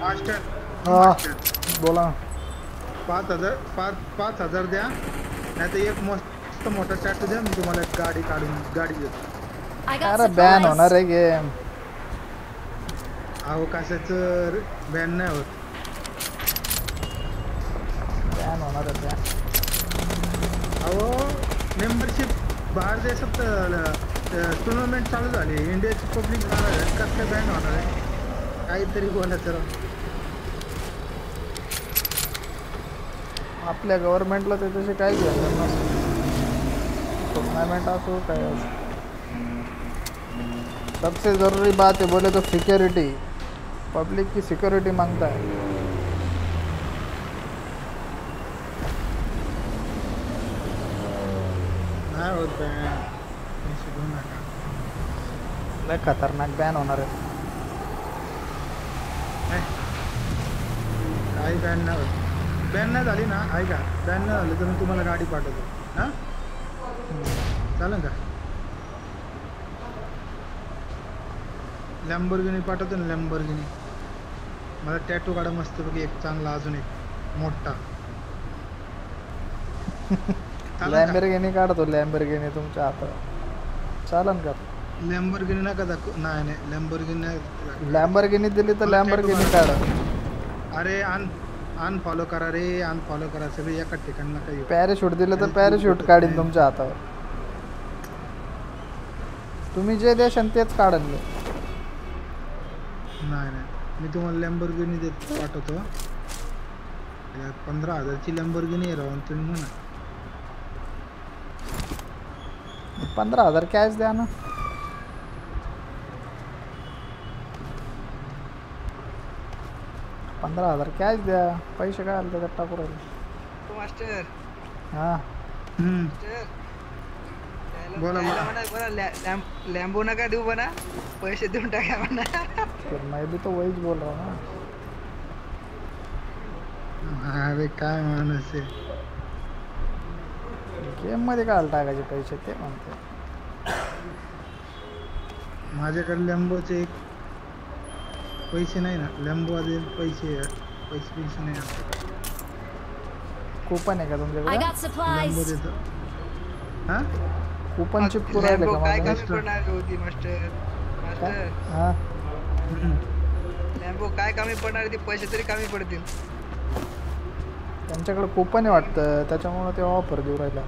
Master हां बोला 5000 द्या नाही तर एक मस्त मोठा चाट द्या मी तुम्हाला गाडी काढून गाडी देतो। अरे बॅन होणार आहे गेम। अहो कशाचं बॅन नाही होत। बॅन होणार आहे अहो मेंबरशिप बाहेर देशात टूर्नामेंट चालू झाली इंडियाची पब्लिक कसं बॅन होणार आहे काहीतरी बोलायचं आपल्या गव्हर्नमेंटला त्याच्याशी काय घेणार नाही। टूर्नामेंट असो काय असो सबसे जरूरी बात है बोले तो सिक्योरिटी पब्लिक की सिक्योरिटी मांगता है। खतरनाक बैन होना है बैन ना ऐका बैन ना तो मैं तुम्हारा गाड़ी पाठवतो हाँ चालेल का लॅम्बोर्गिनी पाठवतो ना लॅम्बोर्गिनी मला टॅटू काढा मस्त पैकी एक चांगला अजून एक मोठा लॅम्बोर्गिनी काढतो लॅम्बोर्गिनी तुमच्या हातात चालेल का। लॅम्बोर्गिनी नका दाखव नाही नाही लॅम्बोर्गिनी लॅम्बोर्गिनी दिली तर लॅम्बोर्गिनी काढा। अरे अनफॉलो करा रे अनफॉलो करा सगळे एका ठिकाणी नका येऊ। पॅराशूट दिलं तर पॅराशूट काढीन तुमच्या हातावर तुम्ही जे देशान तेच काढाल। नाही नाही मी तुम्हाला लॅम्बोर्गिनी देत पाठवतो 15000 ची लॅम्बोर्गिनी राहून तुम्ही म्हणा 15000 कॅश द्या ना। कॅश द्या पैसे काय आले तर टाकू राहिले मास्टर। हां मास्टर बोला बोला लॅम्बो नका देऊ बना पैसे देऊन टाका बना। मैं भी तो वही बोल रहा हूं ना। अरे काय माणूस आहे गेम मध्ये काय टाकायचे पैसे ते म्हणते। माझ्याकडे लॅम्बोचे एक पैसे नहीं ना लंबो आधे पैसे पैसे पैसे नहीं कूपन है का तुमच्याकडे लंबो देतो हां कूपन चिप पुराय लगा काय काय करणार होती मास्टर मास्टर हां लंबो काय कमी पडणार ते पैसे तरी कमी पडतील त्यांच्याकडे कूपन आहे वाटतं त्याच्यामुळे ते ऑफर देऊ राहिला।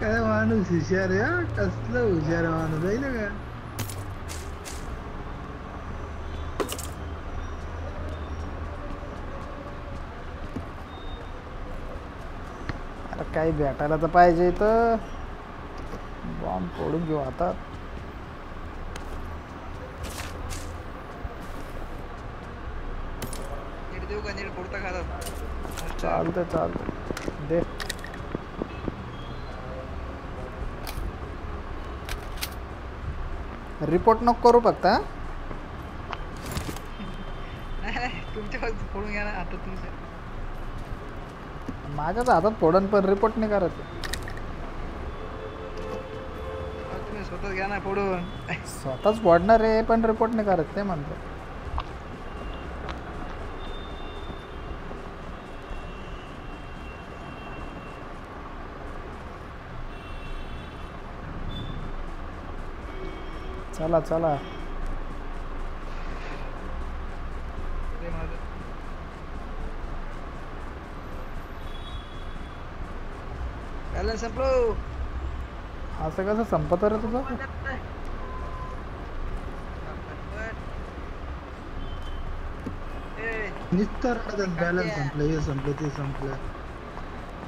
काय माणूस हुशार यार कसला हुशार माणूस आहे ना। अरे काय भेटायला तर पाहिजे तर बॉम्ब फोडून घेऊ आता। नीट देऊ का नीट फोडता खातात चालतं चालतं दे रिपोर्ट नको करू फक्त माझ्याच हातात फोडन पण रिपोर्ट नाही करत स्वतःच फोडणार आहे पण रिपोर्ट नाही करत ते म्हणतो। चला चला असं कसं संपत रे तुझं निस्तर बॅलन्स संपलं हे संपलं ते संपलं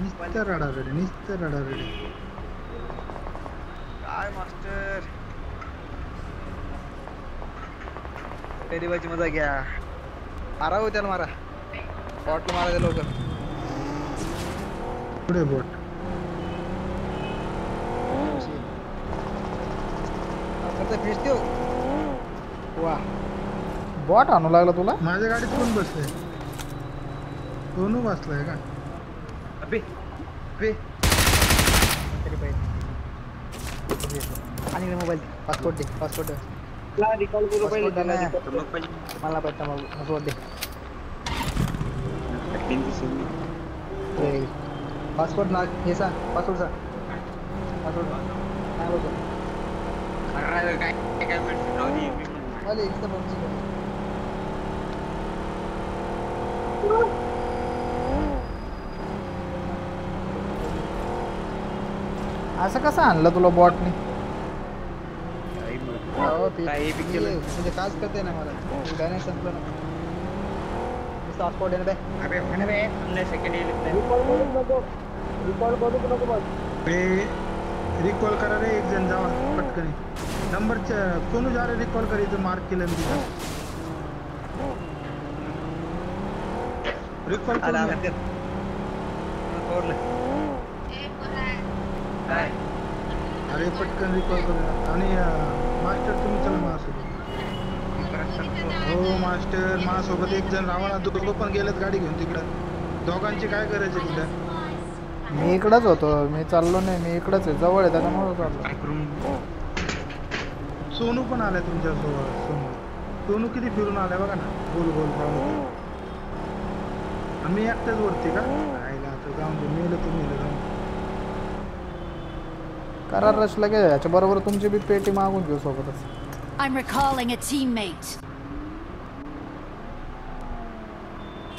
निस्तर रडारडी निस्तर रडारडी काय मास्टर गरीबाची मजा घ्या। मारा हो त्याला मारा बॉट मारा त्या लोक पुढे बॉट आता फिश देऊ वा बॉट आणू लागला तुला माझ्या गाडीत कोण बसले दोनू बसलाय का अबे अबे तरी पाहिजे आने मोबाइल पासवर्ड दे ला रिकॉल करो भाई डाला है तुम लोग भाई मला पता है पासवर्ड दे तीन किसी ए पासवर्ड ना ऐसा पासवर्ड सा पासवर्ड ना बोलो कर रहा है काय काय मिनट नो जी वाले इससे पहुंच गए असं कसं आणलं तुला बॉट ने काही बी केलं म्हणजे काज करते ना मला गाणे संपलं ना स्टार्ट कोड दे अबे मैंने बे हमने सेकंड ईयर लिखते रिकॉल करू नको बस ए रिकॉल करा रे एक जन जावा पटकन नंबर कोण जा रे रिकॉल करी तो मार्क केलं मी रिकॉल करा कोड काय अरे पटकन रिकॉल कर आणि मास्टर तुम्ही चला माझ्यासोबत हो मास्टर माझ्यासोबत एक जण रावणा दोघं पण गेलेत गाडी घेऊन तिकडे दोघांची काय करायचं तिकडे मी इकडेच होतो मी चाललो नाही मी इकडेच आहे जवळ आहे त्याच्यामुळे चाललो सोनू पण आला तुमच्या सोबत सोनू किती फिरून आला बघा ना गोल गोल पाहून आम्ही एकटेच वरती का आईला आता जाऊन दे मेलं तुम्ही करार रश लगे याच्या बरोबर तुमची बी पेटी मागून घेऊ सोबतच I'm recalling a teammate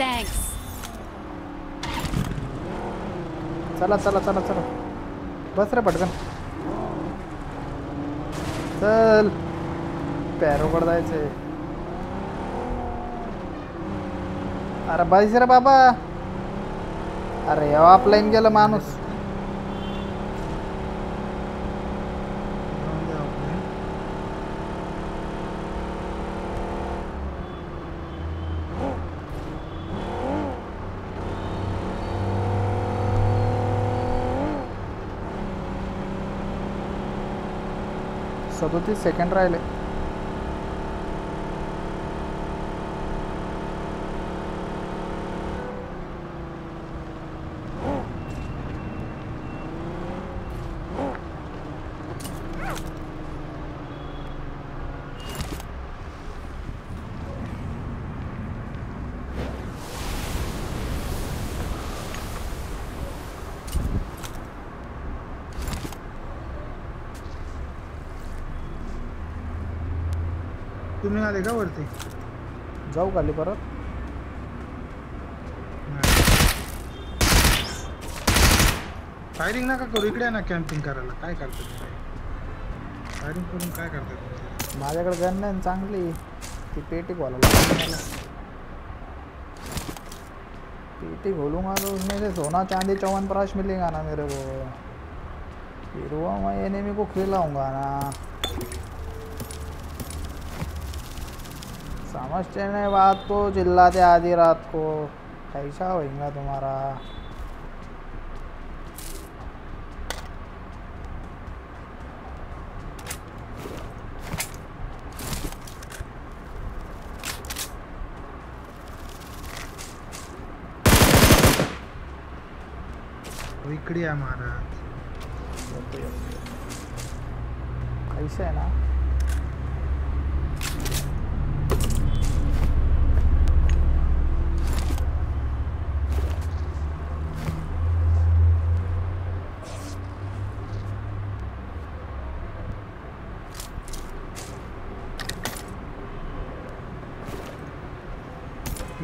Thanks चला चला चला चला बस रे पटकन चल पैरोकडे जायचे अरे बस रे बाबा अरे याव ऑफलाइन गेला माणूस तो 30 सेकंड राहिले तुम्ही आले का वरती जाऊ खाली परत फायरिंग नका करू इकडे ना कॅम्पिंग करायला काय करता फायरिंग करून काय करता माझ्याकडे गन नाही चांगली ती पेटी घालूला पेटी घालूंगा तो उसमें से सोना चांदी 54 प्राश मिलेगा ना मेरे को फिर वो मैं एनिमी को खिलाऊंगा ना समझते नहीं बात को चिल्लाते आधी रात को कैसा होगा तुम्हारा विकड़ी है हमारा कैसे है ना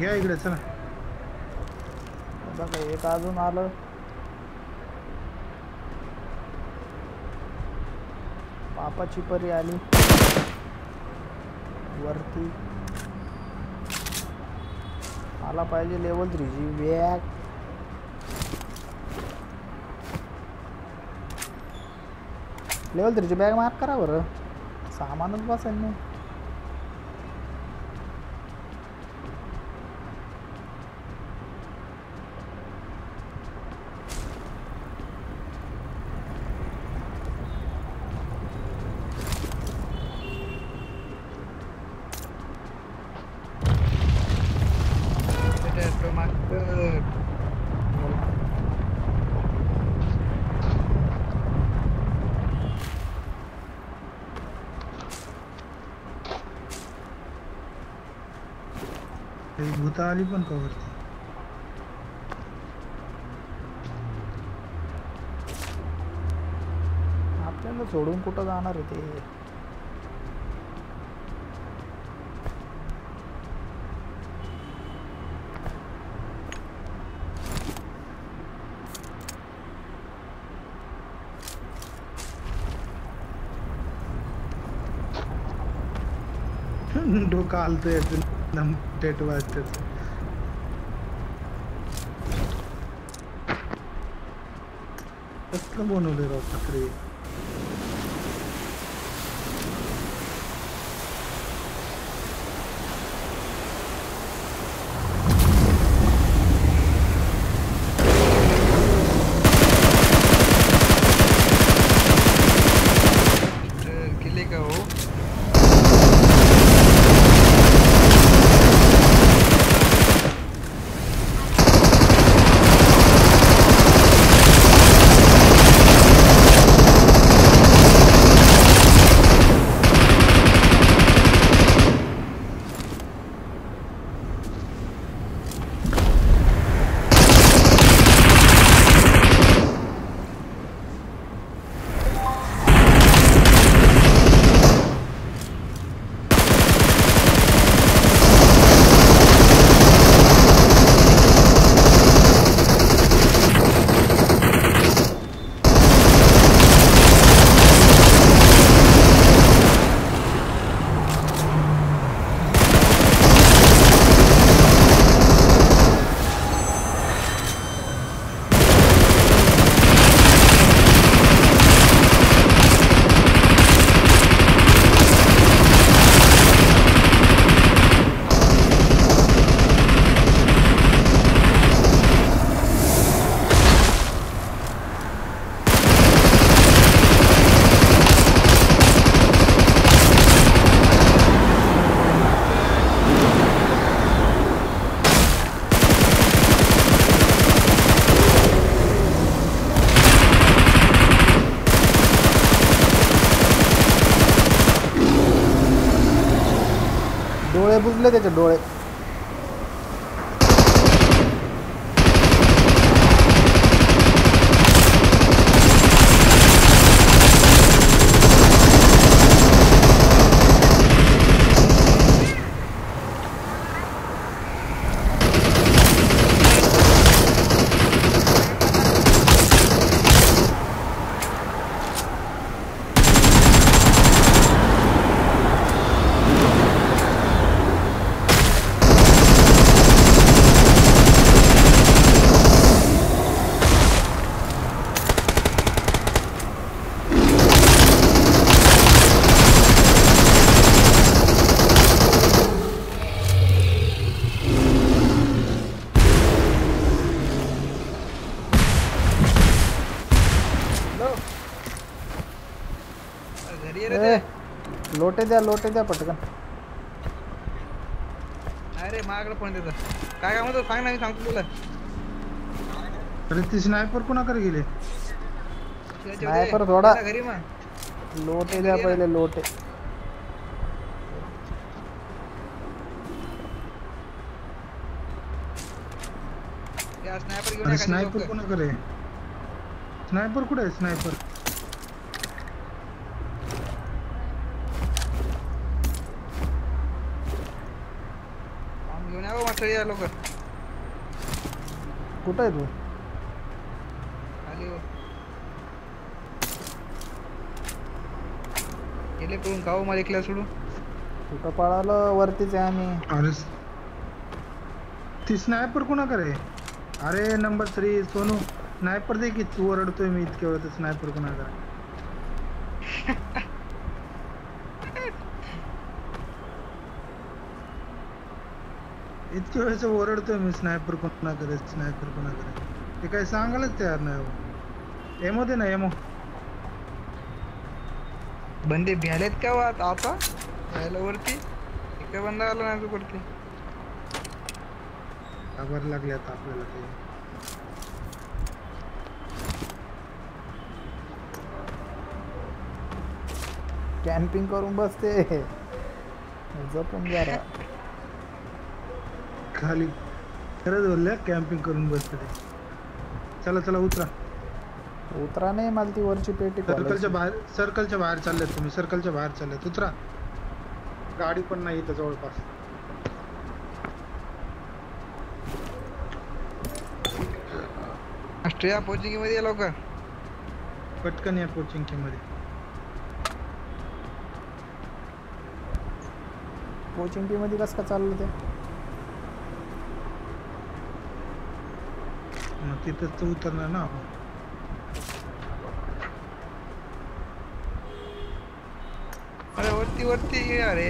या इकडे चला बघा एक अजून आलं पापाची परी आली वरती आला पाहिजे लेवल 3 जी वॅक लेवल 3 ची बॅग मार्क करा बरं सामानच बसेल नाही पे भूताली पण कवर थी। आपल्याला सोडून कुठं जाणार होते? डोका आलत एकदम डेट वाजत कसलं बनवले राव ठाकरे बुजले त्याचे डोळे लोटे द्या पटकन। अरे मागला पण देता काय काम होतं सांग ना मी सांगतो तुला। अरे ती स्नायपर कोणाकडे गेले? स्नायपर थोडा घरी मा लोटे द्या पहिले लोटे। या स्नायपर घेऊन स्नायपर कोणाकडे? स्नायपर कुठे आहे? स्नायपर कुठे आहे तू? गेले कोण गाव मला एकला सोडू कुठं पळालं वरतीच आहे आम्ही। अरे ती स्नायपर कोणाकडे? अरे नंबर 3 सोनू स्नायपर दे की तू ओरडतोय मी इतके वेळ तर स्नायपर कोणाकडे? इतके वेळेस ओरडतोय मी स्नायपर कोणा करे स्नायपर कोणा करे ते काय सांगायलाच तयार नाही। एमो दे ना एमो बंदे भ्यालेत का वात आता भ्यायला वरती एक बंदा आला नाही वरती खबर लागली आता आपल्याला ते कॅम्पिंग करून बसते जपून जरा खाली खरंच बोलल्या कॅम्पिंग करून बसते. चला चला उतरा. उतरा नाही मला ती वरची पेटी. सर्कलच्या बाहेर चालले तुम्ही. सर्कलच्या बाहेर चालले. उतरा. गाडी पण नाही इथं जवळपास. ऑस्ट्रेलिया पोचिंग मध्ये आलो का पटकन या पोचिंग मध्ये. पोचिंग मध्ये कसं काय चाललं ते तिथंच उतरणार ना. अरे वरती वरती अरे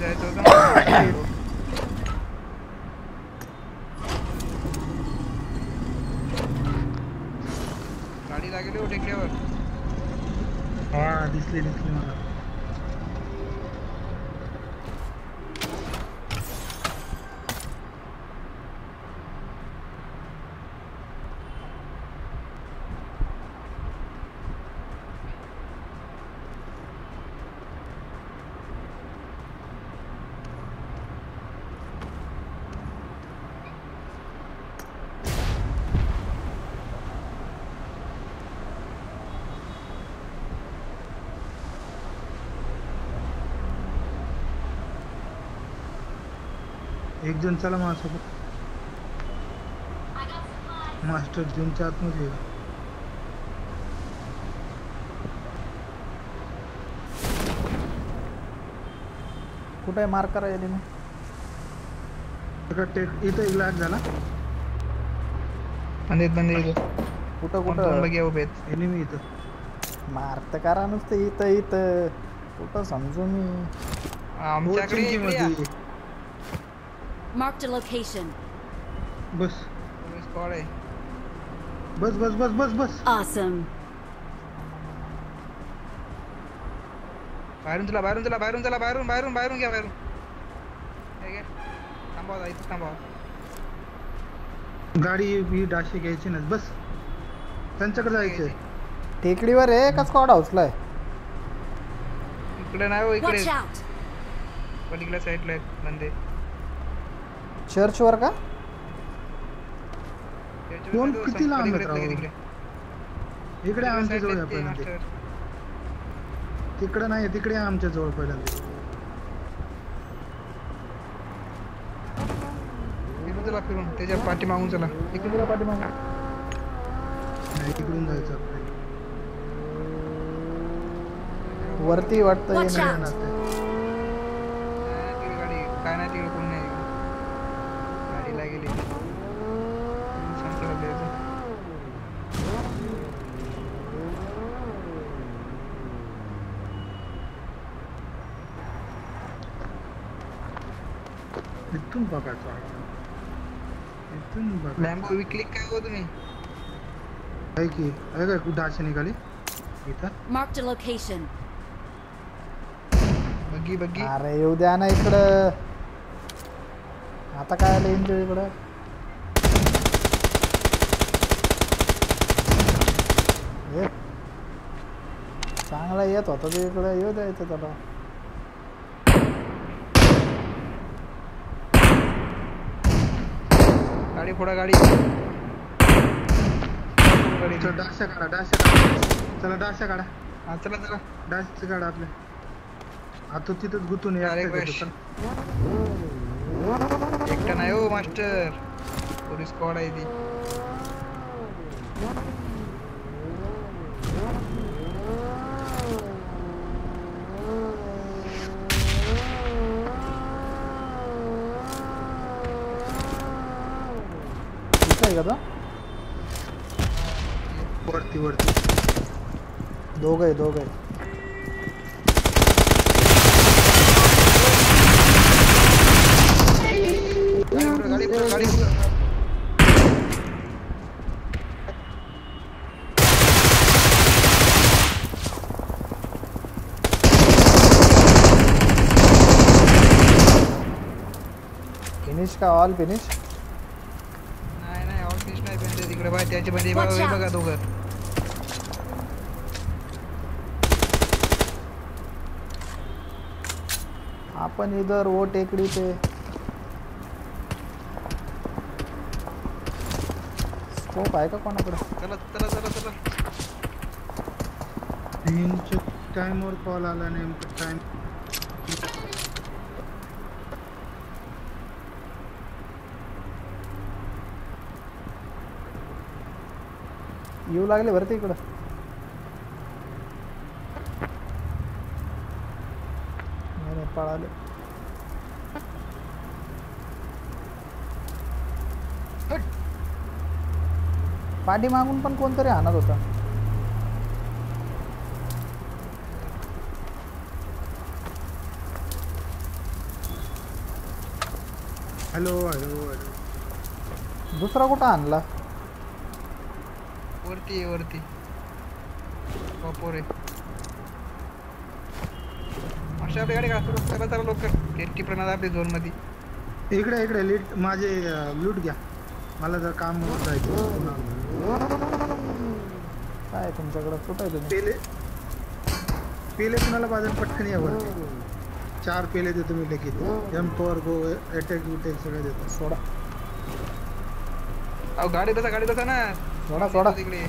जायचं. गाडी लागली हो टेकड्यावर. हा दिसली दिसली मला. एक जन चला माझ्यासोबत. मास्टर जिमच्या आतमध्ये कुठे मार्क करायला मी इथं इलाज झाला. कुठं कुठं एनिमी इथं मारत करा नुसतं इथं इथं कुठं समजू मी. आमच्याकडे marked a location. bus police call hai. bus awesome. bairun chala bairun okay tambao gaadi bhi dashi gyachi na bus tanchakade jayche tekdivar hai ka squad house la hai ikde nahi ho ikde but ikla side la bande church वर का कोण किती लांब इकडे आमच्या जवळ आहे. तिकडे नाही तिकडे आमच्या जवळ पहिला इकडे फिरून त्याच्या पाठी मागून चला. इकडे पाठी मागून नाही तिकडून जायचं वरती वाटतं काय नाही तिकडे कोण नाही. इथून बघा इथून बघा. लॅम्बो क्लिक काय हो तुम्ही काय की अरे कुठं अशी निघाली इथं. Mark the location. बग्गी बग्गी अरे येऊ द्या ना इकडं. आता काय आलं एन्जॉय इकडं. चांगला येत होता ते इकडं येऊ द्या इथं त्याला. गाड़ी फोड़ा गाड़ी तो डाशा काढा हां चला डाशा काढा आपले आता तिथंच गुतून यार. एकटा नाही हो मास्टर पोलीस स्क्वॉड आहे ती. वरती दो गए गाड़ी फिनिश का ऑल फिनिश त्याचे मध्ये बघा दोघं अपन इधर वो टेकड़ी पे स्कोप आएगा कोणाकडे चला चला चला चला तीनच टाइम और कॉल आला नेमका टाइम येऊ लागले भरती इकडे मैंने पळाले पाडी मागून पण कोणतरी हाणत होता हेलो हेलो हेलो दुसरा कुठं हाणला वरती है वरती अशा गाड़ी का चला चला लोक गेट कीपर ना आपली झोन मध्ये इकडे इकडे लूट माझे लूट घ्या मला जर काम करायचं काय तुमच्याकडे कुठे तुम्ही पेले पेले तुम्हाला बाजार पटकन या वरती चार पेले दे तुम्ही लगेच M4 गो अटॅक अटॅक सगळं देता सोडा आओ गाडी बसा ना थोड़ा थोड़ा तिकडे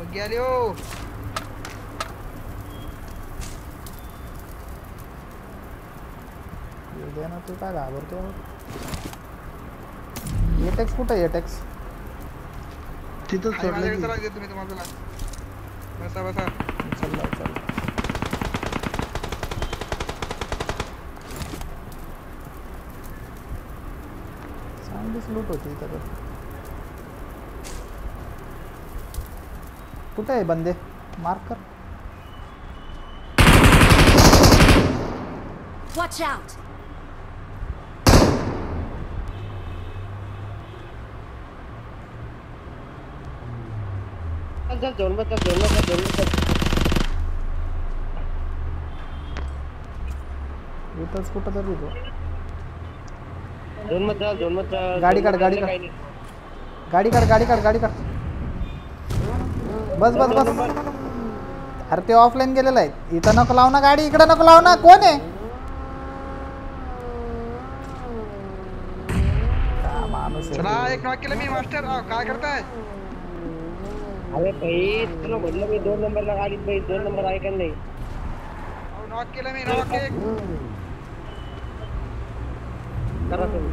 बघिया लियो ये देना तू काय घाबरतो ये टॅक्स कुठे आहे टॅक्स तिथं सोडले चला घे तुम्ही तुम्हाला बसा बसा चला चला चांगलीच लूट होती इथं कुठे आहे बंदे मार्क कर वॉच आउट अंदर जोन मत ये तो स्कूटर तो देखो जोन मत गाड़ी कर बस बस बस अरे ते ऑफलाइन गेलेला आहे इथं नको लावना गाडी इकडे नको लावना कोण आहे चला एक नॉक केलं मी मास्टर काय करताय अरे भाई तुला म्हटलं मी 2 नंबरला गाडी भाई 2 नंबर आहे का नाही अहो नॉक केलं मी नॉक एक करा तुम्ही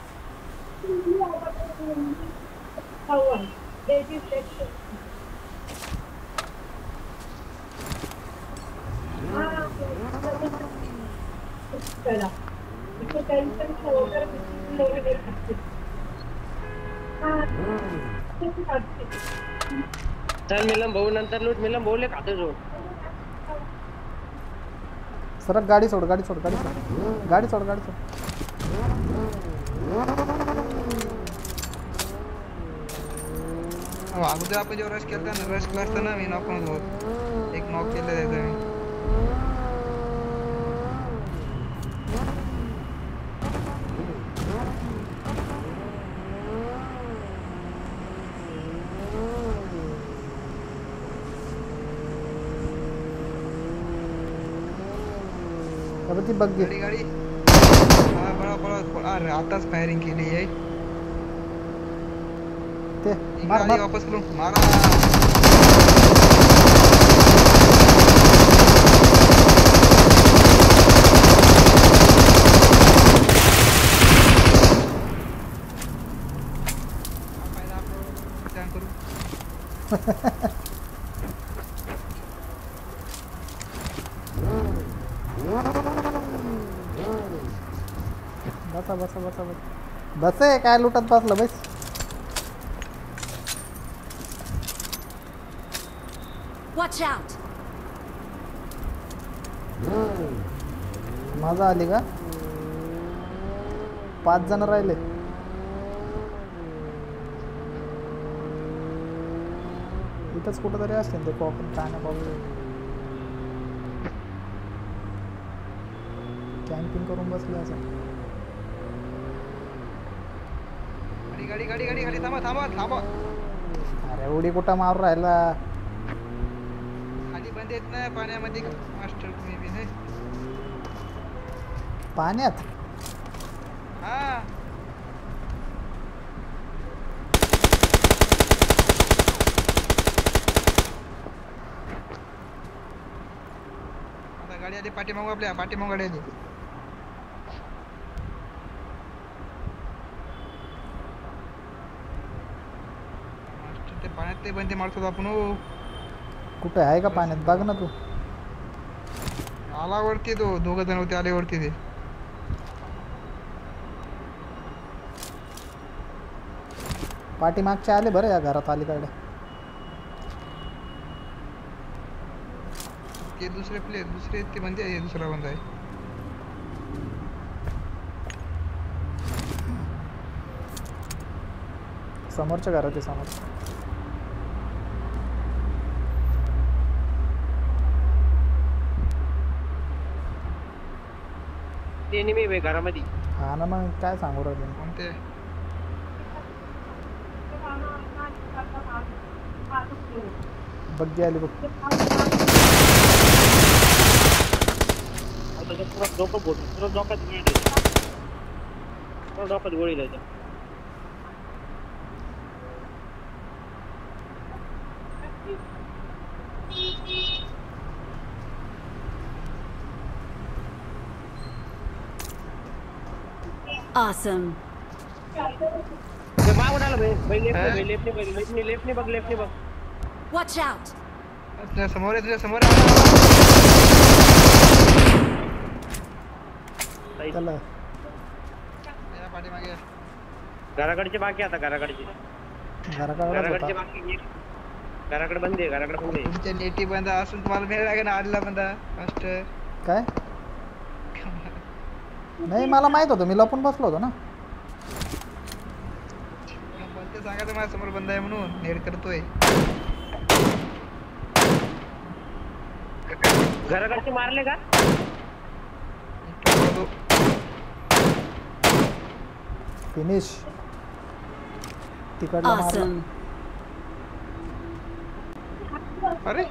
सरक गाड़ी छोड़ अगोदर आपण जो रश करताना मी नॉक होऊन होत एक नॉक केले त्याचा मी कबती बग गेली गाडी हा बरोबर अरे आताच फायरिंग केली आहे ते मार मार वापस करू मारा फायदा आपण करू बता बसे काय लुटत बसलं बस वॉच आउट मजा आली का 5 जण राहिले इथंच कुठेतरी असतील ते कोकण काने बघू कॅम्पिंग करून बसले असं गाड़ी गाड़ी गाड़ी गाड़ी थांबा थांबा थांबा अरे उडी कुठं मार राहिला खाली बंद येत नाही पाण्यामध्ये मास्टर मी बी नाही पाण्यात हां आता गाडी आली पाटी मागू आपल्या पाटी मागू गाडी आली ते बंदे मारतो आपण कुठे आहे का पाण्यात बघ ना तू आलावरती तो दोघे जण होते आलेवरती ते पाटी मागचे आले बरं या घरात आलीकडे ते दुसरे प्लेयर दुसरे ते बंदे आहे दुसरा बंदा आहे समोरच्या घरात आहे समोर एनिमी वे घरामध्ये हां ना मग काय सांगू रे कोणते बग्गी आली बघ आता पुरा डोका बोट पुरा डोका दिली पुरा डोका गोळी लावतो awesome जब मार डाला भाई लेफ्ट ने बग watch out समोर चला मेरा पार्टी मागे घराकडे बाकी आता घराकडे बाकी घराकडे बंदे तुमचे नेटी बंद असून तुम्हाला भेळ लागेल आडला बंदा फास्ट काय नहीं मला माहित होतं मी लपून बसलो होतो ना बोलते सांगायचं माझ्या समोर बंदा आहे म्हणून नेड करतोय घराकडे मारले का फिनिश तिकडला मारला अरे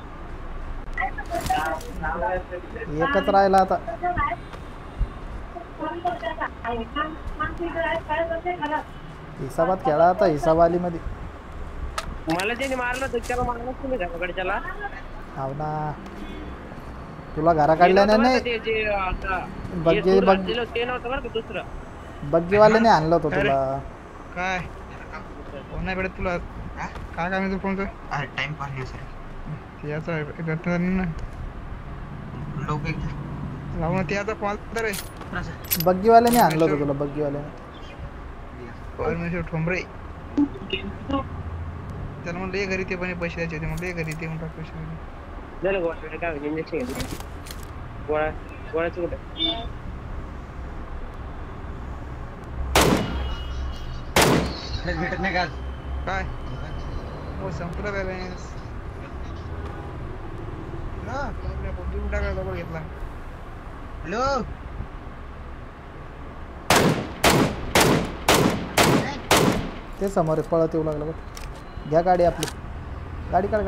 एकच राहिला आता हिसाबात खेळा आता हिसाबवाली मध्ये मला जेने मारलं त्याला मारलं तुम्ही घराकडच्याला हाव ना तुला घरा काढल्या नाही बग्गी नव्हतं बरं दुसरा बग्गीवाल्याने आणलं होतं तुला काय कोण नाही भेटत तुला काय काम आहे तू कोणतं अरे टाइम पास नाही सर याचा इकडे ना लोक लावून त्याचा कॉल तर आहे बग्गी वाले ने आणलं होतं तुला बग्गी वाले परमेश्वर ठोंबरे त्याला म्हणलं ये घरी ते पण पैसे द्यायचे होते म्हणलं ये घरी ते म्हणतात पैसे दिले चल गोळा काय इंजेक्शन घेतलं गोळा चुकलं हे भेटत नाही काय हो संपला बॅलन्स ना आपल्या बंदूक टाकायला बघ घेतला हॅलो ते समोर पळत येऊ लागलं बघ घ्या गाडी आपली गाडी काढ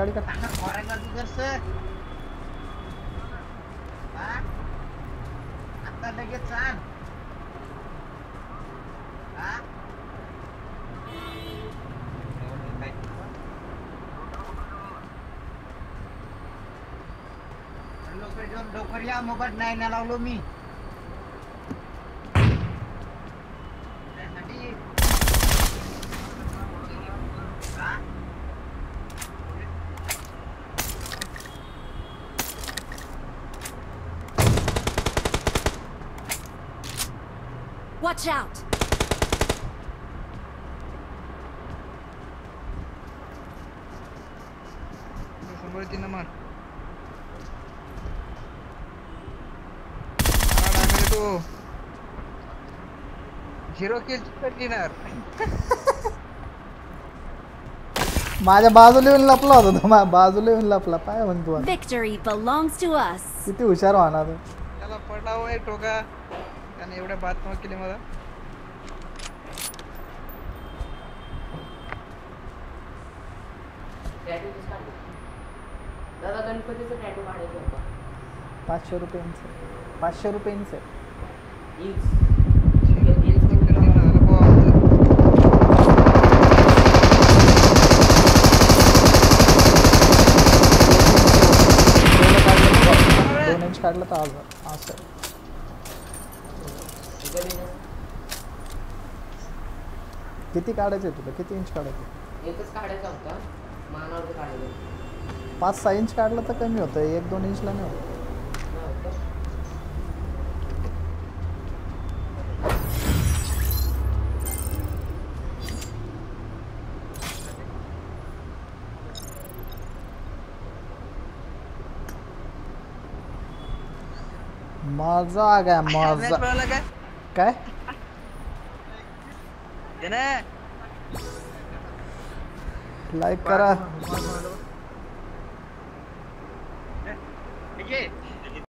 डोकरला मोबाईल नाही ना लावलो मी watch out berarti naman. Mana tu? Zero kill per dinner. माझ्या बाजूला येऊन लपला होता तो माझ्या बाजूला येऊन लपला काय म्हणतो विक्ट्री बिलॉंग्स टू अस किती हुशार होणार तो त्याला पडला होय टोका त्याने एवढ्या बात न केली मला टॅटू दिसला दादा गणपतीचा टॅटू काढायचा होता 500 रुपयांचा 500 रुपयांचा इज काढला तर आज सर किती काढायचं तुला किती इंच काढायचं एकच काढायचा होता मानावर काढायचं 5-6 इंच काढला तर कमी होतं 1-2 इंचला नाही होतं मजा आ गया मजा क्या लाइक करा